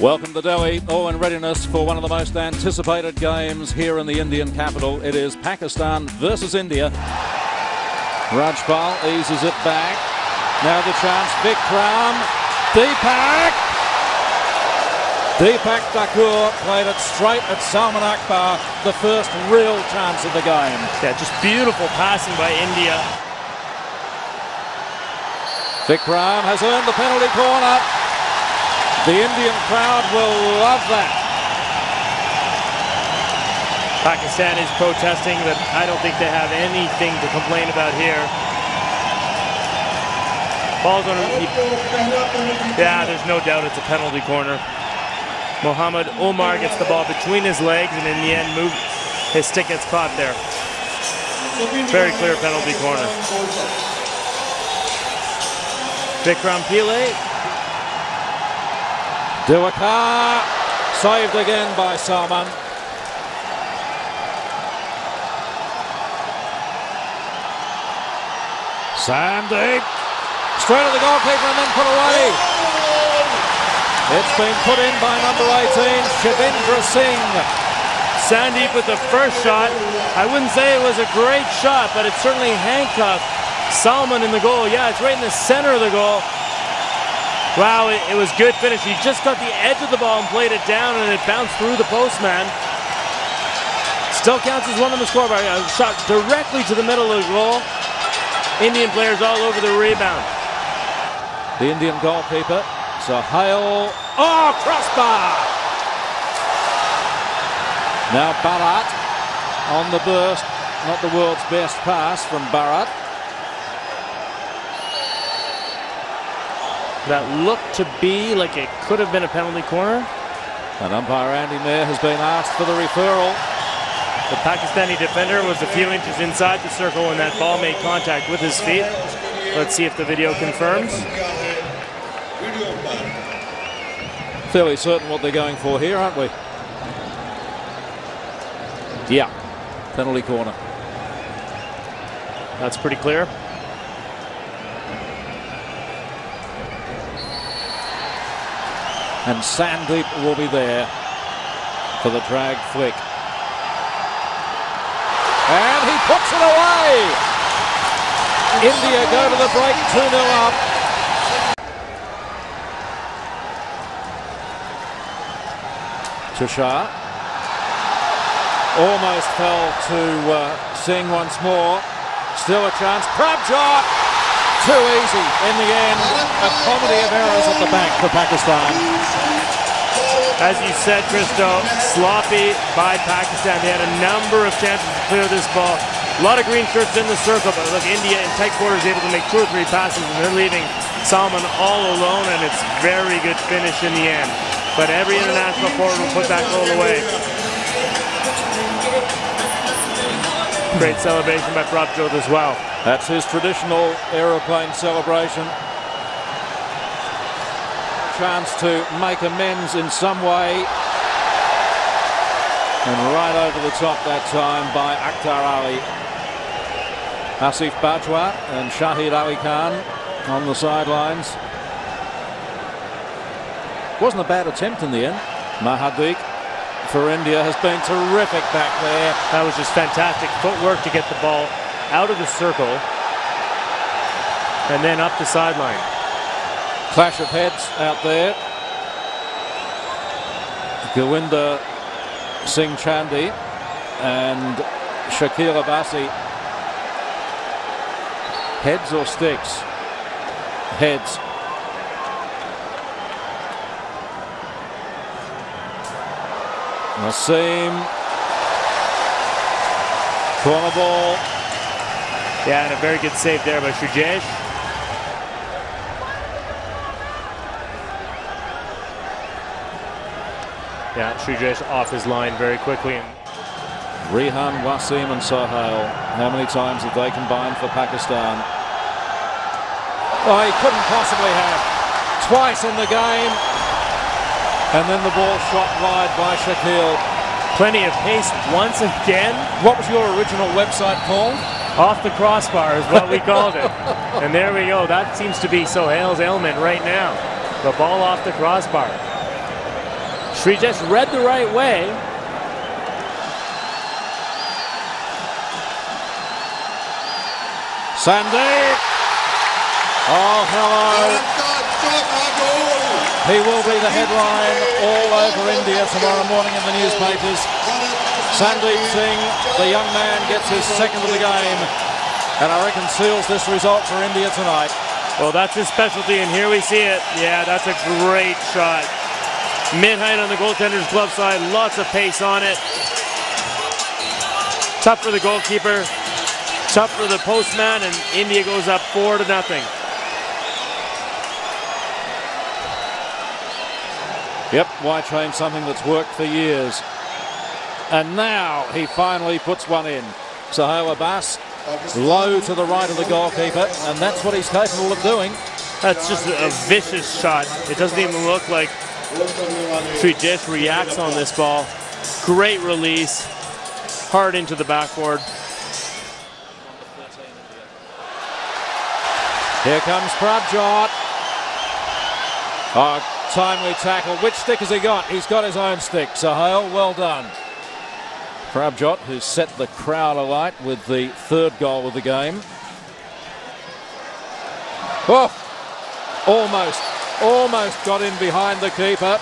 Welcome to Delhi, in readiness for one of the most anticipated games here in the Indian capital. It is Pakistan versus India. Rajpal eases it back. Now the chance, Vikram, Deepak Thakur played it straight at Salman Akbar, the first real chance of the game. Yeah, just beautiful passing by India. Vikram has earned the penalty corner. The Indian crowd will love that. Pakistan is protesting, but I don't think they have anything to complain about here. Ball's on. Yeah, there's no doubt it's a penalty corner. Mohammad Umar gets the ball between his legs, and in the end, his stick gets caught there. Very clear penalty corner. Vikram Pillay. Diwakar saved again by Salman. Sandeep straight at the goalkeeper and then put away. It's been put in by number 18, Shivendra Singh. Sandeep with the first shot. I wouldn't say it was a great shot, but it certainly handcuffed Salman in the goal. Yeah, it's right in the center of the goal. Wow, it was good finish. He just got the edge of the ball and played it down, and it bounced through the postman. Still counts as one on the scoreboard. Shot directly to the middle of the goal. Indian players all over the rebound. The Indian goalkeeper, Sohail. Oh, crossbar! Now Barat on the burst. Not the world's best pass from Barat. That looked to be like it could have been a penalty corner. And umpire Andy Mayer has been asked for the referral. The Pakistani defender was a few inches inside the circle when that ball made contact with his feet. Let's see if the video confirms. Fairly certain what they're going for here, aren't we? Yeah, penalty corner. That's pretty clear. And Sandeep will be there for the drag flick. And he puts it away! India go to the break, 2-0 up. Tushar almost fell to Singh once more. Still a chance. Prabhjot! Too easy in the end. A comedy of errors at the bank for Pakistan. As you said, Christo, sloppy by Pakistan. They had a number of chances to clear this ball. A lot of green shirts in the circle, but look, India in tight quarters able to make two or three passes, and they're leaving Salman all alone, and it's very good finish in the end. But every international forward will put that goal away. Great celebration by Prabhjot as well. That's his traditional aeroplane celebration. Chance to make amends in some way, and right over the top that time by Akhtar Ali. Asif Bajwa and Shahid Ali Khan on the sidelines. Wasn't a bad attempt in the end. Mahadik for India has been terrific back there. That was just fantastic footwork to get the ball out of the circle and then up the sideline. Clash of heads out there. Govinda Singh Chandi and Shakila Basi. Heads or sticks? Heads. Wasim. Corner ball. Yeah, and a very good save there by Sreejesh. Yeah, Sreejesh off his line very quickly. Rehan, Wasim and Sohail. How many times have they combined for Pakistan? Oh, he couldn't possibly have. Twice in the game. And then the ball shot wide by Shakil. Plenty of pace once again. What was your original website called? Off the crossbar is what we called it. And there we go. That seems to be Sohail's ailment right now. The ball off the crossbar. Sreejesh read the right way. Sandeep. Oh, hello. He will be the headline all over India tomorrow morning in the newspapers. Sandeep Singh, the young man, gets his second of the game, and I reckon seals this result for India tonight. Well, that's his specialty, and here we see it. Yeah, that's a great shot. Mid-height on the goaltender's glove side, lots of pace on it. Tough for the goalkeeper, tough for the postman, and India goes up 4-0. Yep, why change something that's worked for years? And now he finally puts one in. Sohail Abbas, low to the right of the goalkeeper, and that's what he's capable of doing. That's just a vicious shot. It doesn't even look like Sreejesh reacts on this ball. Great release, hard into the backboard. Here comes Prabhjot. Timely tackle. Which stick has he got? He's got his own stick. Sohail, well done. Prabhjot, who set the crowd alight with the third goal of the game. Oh, almost got in behind the keeper.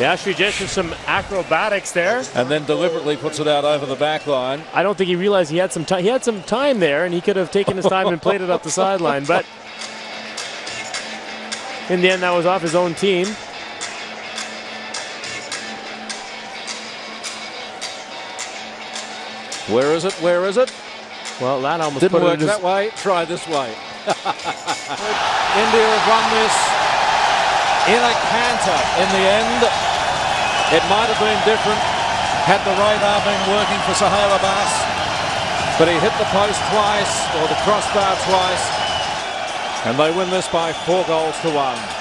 Yeah, Sreejesh with some acrobatics there. And then deliberately puts it out over the back line. I don't think he realized he had some time. He had some time there, and he could have taken his time and played it up the sideline, but in the end, that was off his own team. Where is it? Where is it? Well, that almost didn't work that way. Try this way. India have won this in a canter in the end. It might have been different had the radar been working for Sohail Abbas, but he hit the post twice, or the crossbar twice. And they win this by 4-1.